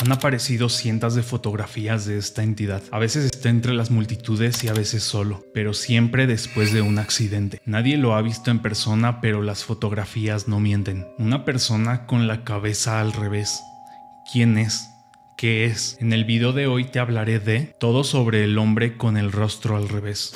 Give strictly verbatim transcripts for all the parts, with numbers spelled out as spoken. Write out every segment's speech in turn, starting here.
Han aparecido cientos de fotografías de esta entidad. A veces está entre las multitudes y a veces solo, pero siempre después de un accidente. Nadie lo ha visto en persona, pero las fotografías no mienten. Una persona con la cabeza al revés. ¿Quién es? ¿Qué es? En el video de hoy te hablaré de todo sobre el hombre con el rostro al revés.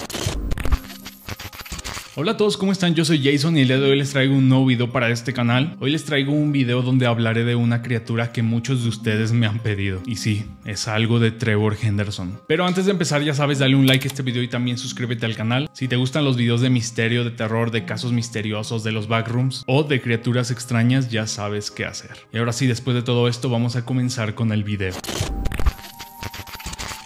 Hola a todos, ¿cómo están? Yo soy Jason y el día de hoy les traigo un nuevo video para este canal. Hoy les traigo un video donde hablaré de una criatura que muchos de ustedes me han pedido. Y sí, es algo de Trevor Henderson. Pero antes de empezar, ya sabes, dale un like a este video y también suscríbete al canal. Si te gustan los videos de misterio, de terror, de casos misteriosos, de los backrooms o de criaturas extrañas, ya sabes qué hacer. Y ahora sí, después de todo esto, vamos a comenzar con el video.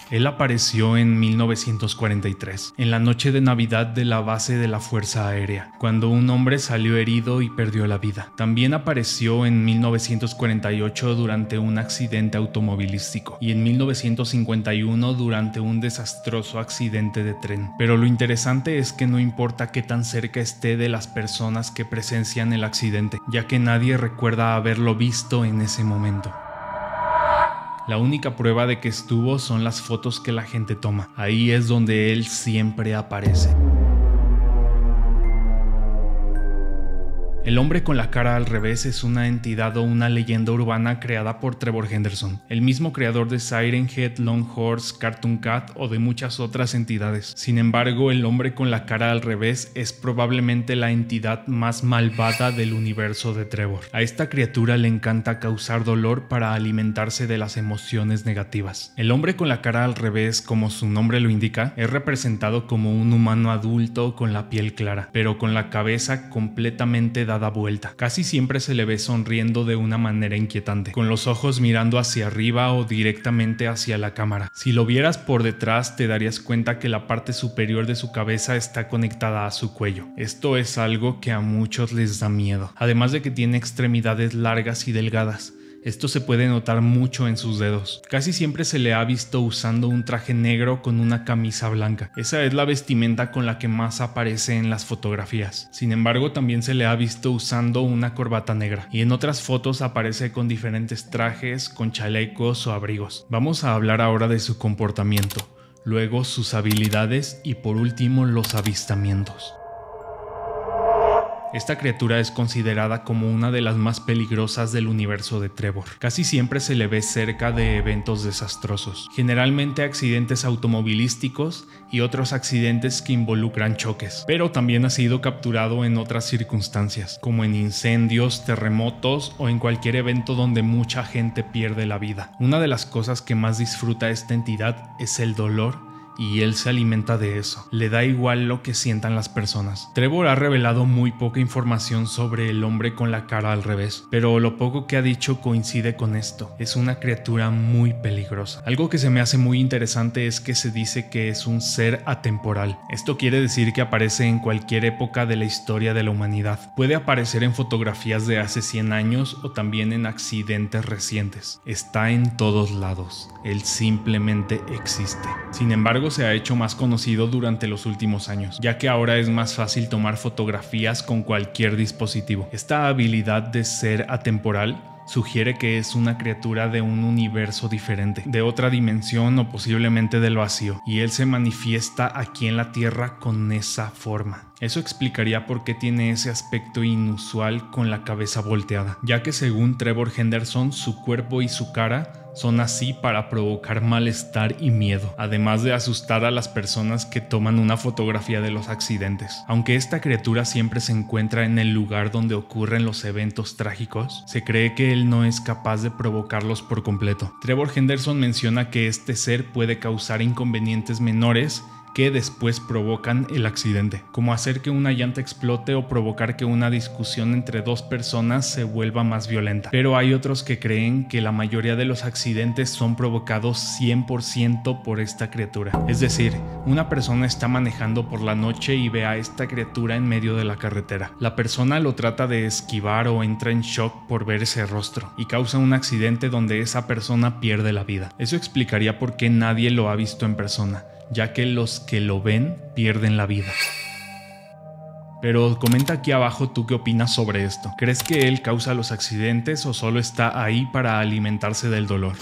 Él apareció en mil novecientos cuarenta y tres, en la noche de Navidad de la base de la Fuerza Aérea, cuando un hombre salió herido y perdió la vida. También apareció en mil novecientos cuarenta y ocho durante un accidente automovilístico y en mil novecientos cincuenta y uno durante un desastroso accidente de tren. Pero lo interesante es que no importa qué tan cerca esté de las personas que presencian el accidente, ya que nadie recuerda haberlo visto en ese momento. La única prueba de que estuvo son las fotos que la gente toma. Ahí es donde él siempre aparece. El hombre con la cara al revés es una entidad o una leyenda urbana creada por Trevor Henderson, el mismo creador de Siren Head, Long Horse, Cartoon Cat o de muchas otras entidades. Sin embargo, el hombre con la cara al revés es probablemente la entidad más malvada del universo de Trevor. A esta criatura le encanta causar dolor para alimentarse de las emociones negativas. El hombre con la cara al revés, como su nombre lo indica, es representado como un humano adulto con la piel clara, pero con la cabeza completamente dañada da vuelta. Casi siempre se le ve sonriendo de una manera inquietante, con los ojos mirando hacia arriba o directamente hacia la cámara. Si lo vieras por detrás, te darías cuenta que la parte superior de su cabeza está conectada a su cuello. Esto es algo que a muchos les da miedo, además de que tiene extremidades largas y delgadas. Esto se puede notar mucho en sus dedos. Casi siempre se le ha visto usando un traje negro con una camisa blanca. Esa es la vestimenta con la que más aparece en las fotografías. Sin embargo, también se le ha visto usando una corbata negra. Y en otras fotos aparece con diferentes trajes, con chalecos o abrigos. Vamos a hablar ahora de su comportamiento, luego sus habilidades y por último los avistamientos. Esta criatura es considerada como una de las más peligrosas del universo de Trevor. Casi siempre se le ve cerca de eventos desastrosos, generalmente accidentes automovilísticos y otros accidentes que involucran choques, pero también ha sido capturado en otras circunstancias, como en incendios, terremotos o en cualquier evento donde mucha gente pierde la vida. Una de las cosas que más disfruta esta entidad es el dolor, y él se alimenta de eso. Le da igual lo que sientan las personas. Trevor ha revelado muy poca información sobre el hombre con la cara al revés, pero lo poco que ha dicho coincide con esto. Es una criatura muy peligrosa. Algo que se me hace muy interesante es que se dice que es un ser atemporal. Esto quiere decir que aparece en cualquier época de la historia de la humanidad. Puede aparecer en fotografías de hace cien años o también en accidentes recientes. Está en todos lados. Él simplemente existe. Sin embargo, se ha hecho más conocido durante los últimos años, ya que ahora es más fácil tomar fotografías con cualquier dispositivo. Esta habilidad de ser atemporal sugiere que es una criatura de un universo diferente, de otra dimensión o posiblemente del vacío, y él se manifiesta aquí en la Tierra con esa forma. Eso explicaría por qué tiene ese aspecto inusual con la cabeza volteada, ya que según Trevor Henderson, su cuerpo y su cara son así para provocar malestar y miedo, además de asustar a las personas que toman una fotografía de los accidentes. Aunque esta criatura siempre se encuentra en el lugar donde ocurren los eventos trágicos, se cree que él no es capaz de provocarlos por completo. Trevor Henderson menciona que este ser puede causar inconvenientes menores que después provocan el accidente, como hacer que una llanta explote o provocar que una discusión entre dos personas se vuelva más violenta. Pero hay otros que creen que la mayoría de los accidentes son provocados cien por ciento por esta criatura. Es decir, una persona está manejando por la noche y ve a esta criatura en medio de la carretera. La persona lo trata de esquivar o entra en shock por ver ese rostro y causa un accidente donde esa persona pierde la vida. Eso explicaría por qué nadie lo ha visto en persona, ya que los que lo ven pierden la vida. Pero comenta aquí abajo tú qué opinas sobre esto. ¿Crees que él causa los accidentes o solo está ahí para alimentarse del dolor?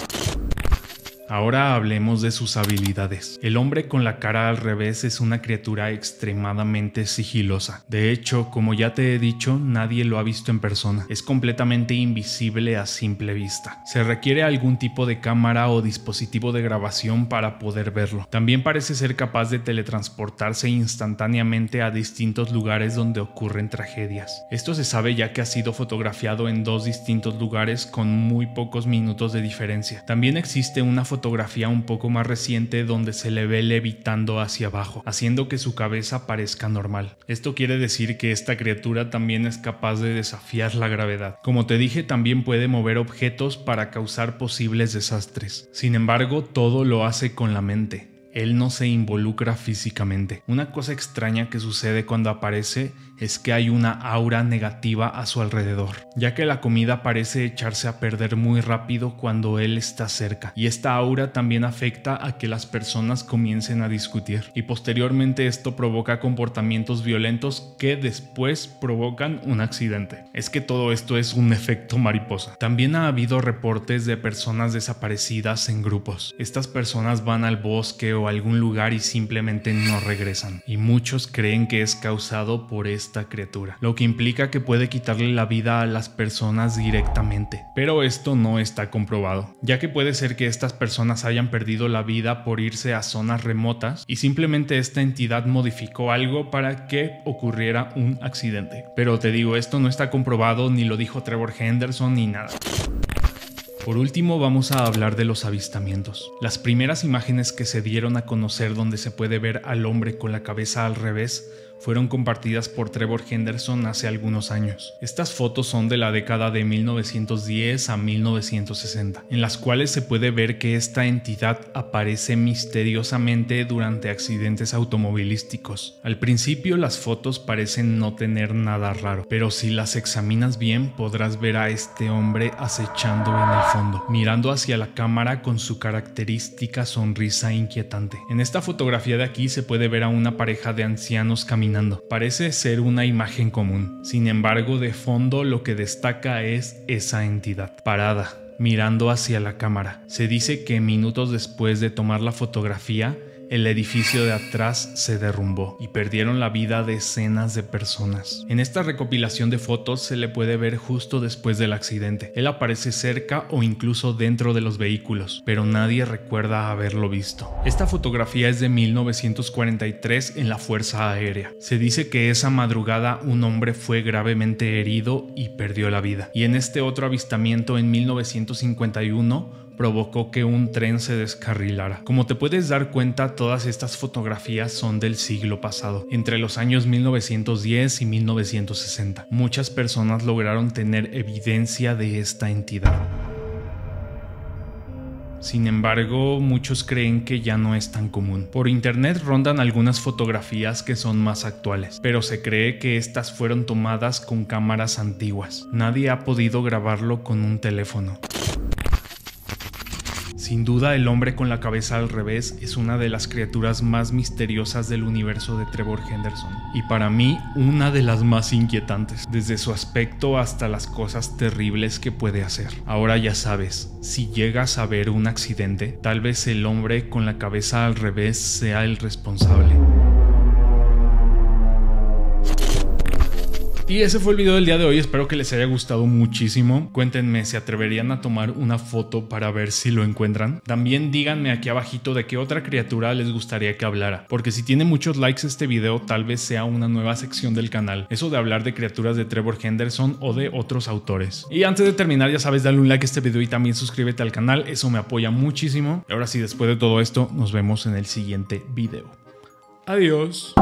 Ahora hablemos de sus habilidades. El hombre con la cara al revés es una criatura extremadamente sigilosa. De hecho, como ya te he dicho, nadie lo ha visto en persona. Es completamente invisible a simple vista. Se requiere algún tipo de cámara o dispositivo de grabación para poder verlo. También parece ser capaz de teletransportarse instantáneamente a distintos lugares donde ocurren tragedias. Esto se sabe ya que ha sido fotografiado en dos distintos lugares con muy pocos minutos de diferencia. También existe una fotografía fotografía un poco más reciente donde se le ve levitando hacia abajo, haciendo que su cabeza parezca normal. Esto quiere decir que esta criatura también es capaz de desafiar la gravedad. Como te dije, también puede mover objetos para causar posibles desastres. Sin embargo, todo lo hace con la mente. Él no se involucra físicamente. Una cosa extraña que sucede cuando aparece es que hay una aura negativa a su alrededor, ya que la comida parece echarse a perder muy rápido cuando él está cerca, y esta aura también afecta a que las personas comiencen a discutir, y posteriormente esto provoca comportamientos violentos que después provocan un accidente. Es que todo esto es un efecto mariposa. También ha habido reportes de personas desaparecidas en grupos. Estas personas van al bosque o a algún lugar y simplemente no regresan, y muchos creen que es causado por esta criatura, lo que implica que puede quitarle la vida a las personas directamente. Pero esto no está comprobado, ya que puede ser que estas personas hayan perdido la vida por irse a zonas remotas y simplemente esta entidad modificó algo para que ocurriera un accidente. Pero te digo, esto no está comprobado, ni lo dijo Trevor Henderson ni nada. Por último, vamos a hablar de los avistamientos. Las primeras imágenes que se dieron a conocer donde se puede ver al hombre con la cabeza al revés fueron compartidas por Trevor Henderson hace algunos años. Estas fotos son de la década de mil novecientos diez a mil novecientos sesenta, en las cuales se puede ver que esta entidad aparece misteriosamente durante accidentes automovilísticos. Al principio las fotos parecen no tener nada raro, pero si las examinas bien podrás ver a este hombre acechando en el fondo, mirando hacia la cámara con su característica sonrisa inquietante. En esta fotografía de aquí se puede ver a una pareja de ancianos caminando. Parece ser una imagen común. Sin embargo, de fondo lo que destaca es esa entidad, parada, mirando hacia la cámara. Se dice que minutos después de tomar la fotografía, el edificio de atrás se derrumbó y perdieron la vida decenas de personas. En esta recopilación de fotos se le puede ver justo después del accidente. Él aparece cerca o incluso dentro de los vehículos, pero nadie recuerda haberlo visto. Esta fotografía es de mil novecientos cuarenta y tres en la Fuerza Aérea. Se dice que esa madrugada un hombre fue gravemente herido y perdió la vida. Y en este otro avistamiento en mil novecientos cincuenta y uno, provocó que un tren se descarrilara. Como te puedes dar cuenta, todas estas fotografías son del siglo pasado, entre los años mil novecientos diez y mil novecientos sesenta. Muchas personas lograron tener evidencia de esta entidad. Sin embargo, muchos creen que ya no es tan común. Por internet rondan algunas fotografías que son más actuales, pero se cree que estas fueron tomadas con cámaras antiguas. Nadie ha podido grabarlo con un teléfono. Sin duda, el hombre con la cabeza al revés es una de las criaturas más misteriosas del universo de Trevor Henderson, y para mí una de las más inquietantes, desde su aspecto hasta las cosas terribles que puede hacer. Ahora ya sabes, si llegas a ver un accidente, tal vez el hombre con la cabeza al revés sea el responsable. Y ese fue el video del día de hoy, espero que les haya gustado muchísimo. Cuéntenme, ¿se atreverían a tomar una foto para ver si lo encuentran? También díganme aquí abajito de qué otra criatura les gustaría que hablara, porque si tiene muchos likes este video, tal vez sea una nueva sección del canal, eso de hablar de criaturas de Trevor Henderson o de otros autores. Y antes de terminar, ya sabes, dale un like a este video y también suscríbete al canal, eso me apoya muchísimo. Y ahora sí, después de todo esto, nos vemos en el siguiente video. Adiós.